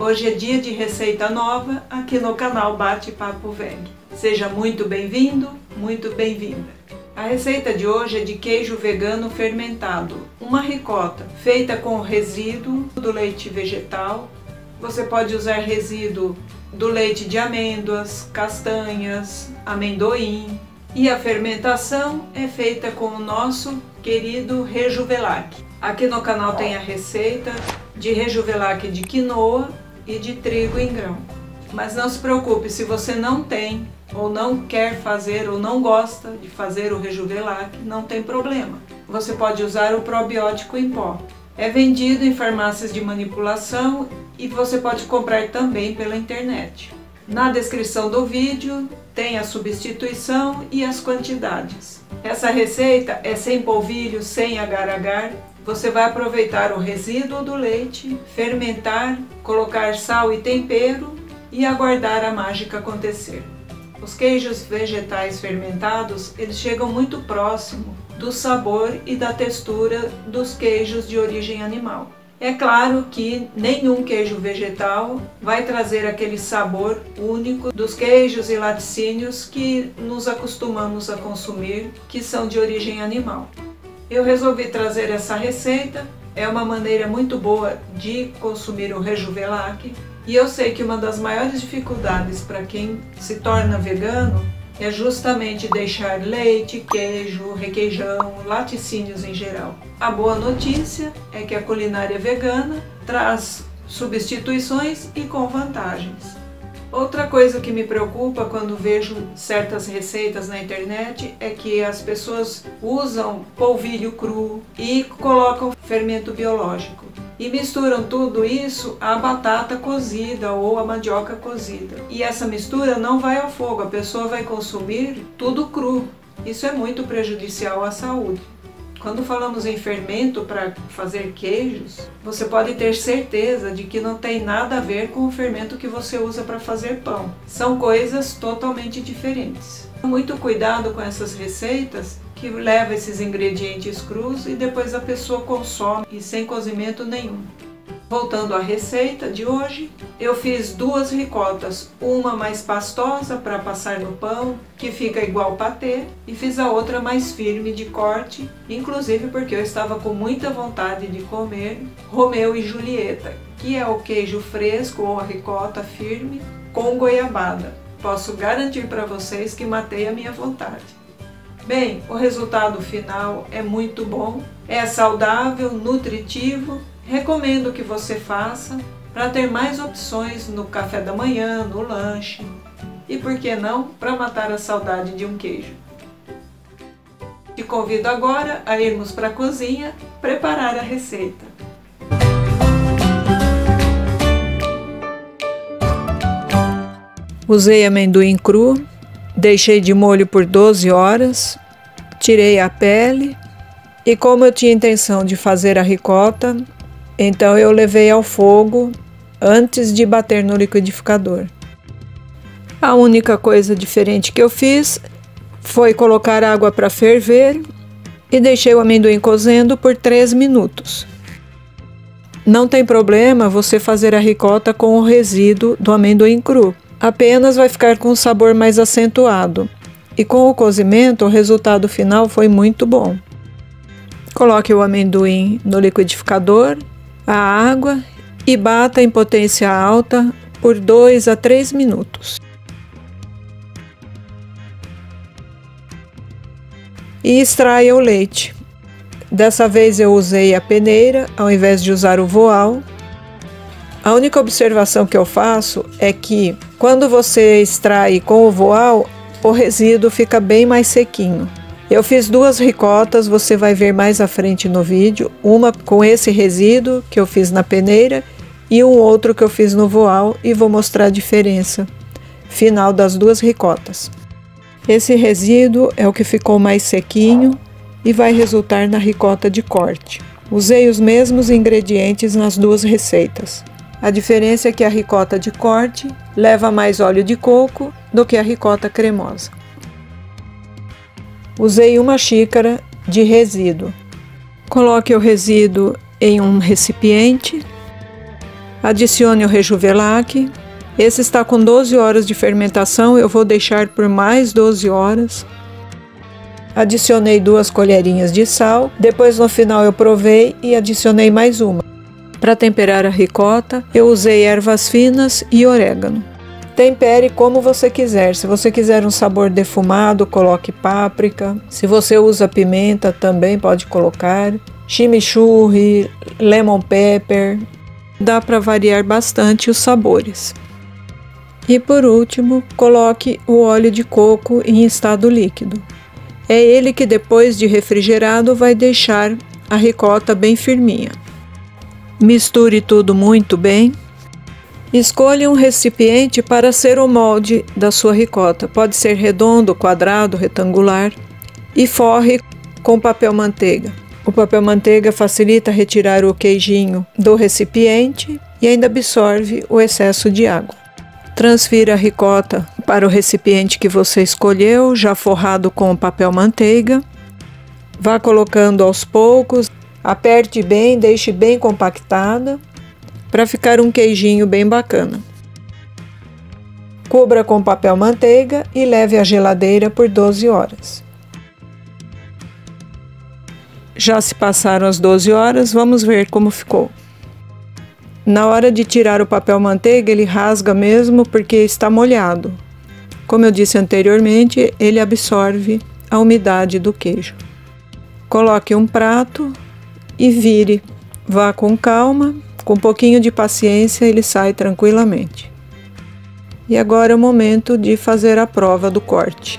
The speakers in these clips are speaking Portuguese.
Hoje é dia de receita nova aqui no canal Bate Papo Veg. Seja muito bem-vindo, muito bem-vinda. A receita de hoje é de queijo vegano fermentado, uma ricota feita com o resíduo do leite vegetal. Você pode usar resíduo do leite de amêndoas, castanhas, amendoim. E a fermentação é feita com o nosso querido Rejuvelac. Aqui no canal tem a receita de Rejuvelac de quinoa e de trigo em grão. Mas não se preocupe, se você não tem, ou não quer fazer, ou não gosta de fazer o Rejuvelac, não tem problema. Você pode usar o probiótico em pó. É vendido em farmácias de manipulação e você pode comprar também pela internet. Na descrição do vídeo tem a substituição e as quantidades. Essa receita é sem polvilho, sem agar-agar. Você vai aproveitar o resíduo do leite, fermentar, colocar sal e tempero e aguardar a mágica acontecer. Os queijos vegetais fermentados, eles chegam muito próximo do sabor e da textura dos queijos de origem animal. É claro que nenhum queijo vegetal vai trazer aquele sabor único dos queijos e laticínios que nos acostumamos a consumir, que são de origem animal. Eu resolvi trazer essa receita, é uma maneira muito boa de consumir o Rejuvelac. E eu sei que uma das maiores dificuldades para quem se torna vegano é justamente deixar leite, queijo, requeijão, laticínios em geral. A boa notícia é que a culinária vegana traz substituições e com vantagens. Outra coisa que me preocupa quando vejo certas receitas na internet é que as pessoas usam polvilho cru e colocam fermento biológico. E misturam tudo isso à batata cozida ou à mandioca cozida. E essa mistura não vai ao fogo, a pessoa vai consumir tudo cru. Isso é muito prejudicial à saúde. Quando falamos em fermento para fazer queijos, você pode ter certeza de que não tem nada a ver com o fermento que você usa para fazer pão. São coisas totalmente diferentes. Muito cuidado com essas receitas, que leva esses ingredientes crus e depois a pessoa consome e sem cozimento nenhum. Voltando à receita de hoje, eu fiz duas ricotas, uma mais pastosa para passar no pão, que fica igual patê, e fiz a outra mais firme de corte, inclusive porque eu estava com muita vontade de comer Romeu e Julieta, que é o queijo fresco ou a ricota firme com goiabada. Posso garantir para vocês que matei a minha vontade. Bem, o resultado final é muito bom, é saudável, nutritivo, recomendo que você faça para ter mais opções no café da manhã, no lanche e, por que não, para matar a saudade de um queijo. Te convido agora a irmos para a cozinha preparar a receita. Usei amendoim cru. Deixei de molho por 12 horas, tirei a pele e como eu tinha intenção de fazer a ricota, então eu levei ao fogo antes de bater no liquidificador. A única coisa diferente que eu fiz foi colocar água para ferver e deixei o amendoim cozendo por 3 minutos. Não tem problema você fazer a ricota com o resíduo do amendoim cru. Apenas vai ficar com um sabor mais acentuado. E com o cozimento, o resultado final foi muito bom. Coloque o amendoim no liquidificador, a água e bata em potência alta por 2 a 3 minutos. E extraia o leite. Dessa vez eu usei a peneira ao invés de usar o voal. A única observação que eu faço é que quando você extrai com o voal, o resíduo fica bem mais sequinho. Eu fiz duas ricotas, você vai ver mais à frente no vídeo, uma com esse resíduo que eu fiz na peneira e um outro que eu fiz no voal e vou mostrar a diferença final das duas ricotas. Esse resíduo é o que ficou mais sequinho e vai resultar na ricota de corte. Usei os mesmos ingredientes nas duas receitas. A diferença é que a ricota de corte leva mais óleo de coco do que a ricota cremosa. Usei uma xícara de resíduo. Coloque o resíduo em um recipiente Adicione o Rejuvelac. Esse está com 12 horas de fermentação, eu vou deixar por mais 12 horas. Adicionei 2 colherinhas de sal, depois no final eu provei e adicionei mais uma. Para temperar a ricota, eu usei ervas finas e orégano. Tempere como você quiser, se você quiser um sabor defumado, coloque páprica. Se você usa pimenta, também pode colocar. Chimichurri, lemon pepper, dá para variar bastante os sabores. E por último, coloque o óleo de coco em estado líquido. É ele que depois de refrigerado vai deixar a ricota bem firminha. Misture tudo muito bem. Escolha um recipiente para ser o molde da sua ricota. Pode ser redondo, quadrado, retangular. E forre com papel manteiga. O papel manteiga facilita retirar o queijinho do recipiente e ainda absorve o excesso de água. Transfira a ricota para o recipiente que você escolheu, já forrado com papel manteiga. Vá colocando aos poucos, aperte bem, deixe bem compactada, para ficar um queijinho bem bacana. Cubra com papel manteiga e leve à geladeira por 12 horas. Já se passaram as 12 horas, vamos ver como ficou. Na hora de tirar o papel manteiga, ele rasga mesmo porque está molhado. Como eu disse anteriormente, ele absorve a umidade do queijo. Coloque um prato e vire. Vá com calma, com um pouquinho de paciência ele sai tranquilamente. E agora é o momento de fazer a prova do corte.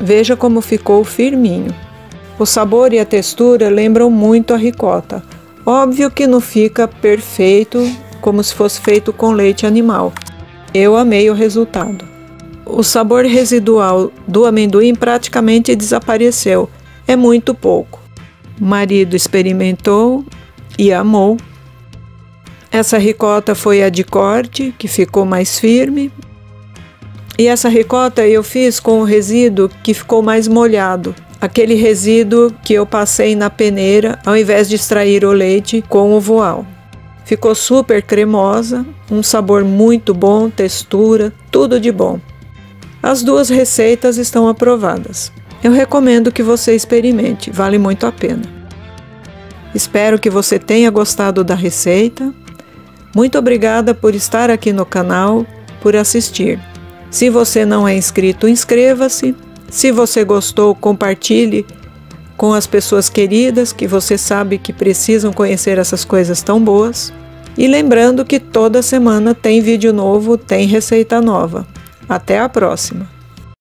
Veja como ficou firminho. O sabor e a textura lembram muito a ricota. Óbvio que não fica perfeito, como se fosse feito com leite animal. Eu amei o resultado. O sabor residual do amendoim praticamente desapareceu. É muito pouco. O marido experimentou e amou. Essa ricota foi a de corte, que ficou mais firme. E essa ricota eu fiz com o resíduo que ficou mais molhado. Aquele resíduo que eu passei na peneira ao invés de extrair o leite com o voal. Ficou super cremosa, um sabor muito bom, textura, tudo de bom. As duas receitas estão aprovadas. Eu recomendo que você experimente, vale muito a pena. Espero que você tenha gostado da receita. Muito obrigada por estar aqui no canal, por assistir. Se você não é inscrito, inscreva-se. Se você gostou, compartilhe com as pessoas queridas que você sabe que precisam conhecer essas coisas tão boas. E lembrando que toda semana tem vídeo novo, tem receita nova. Até a próxima!